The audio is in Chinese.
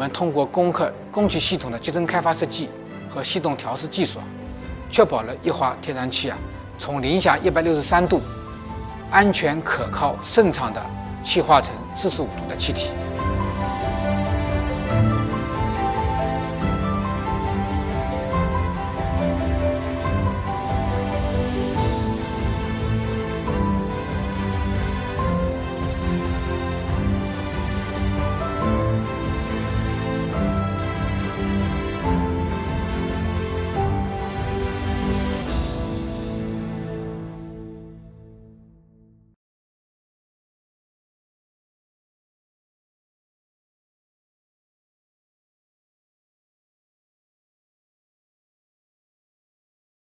们通过工具系统的集中开发设计和系统调试技术，确保了液化天然气从零下163度安全、可靠、顺畅地气化成45度的气体。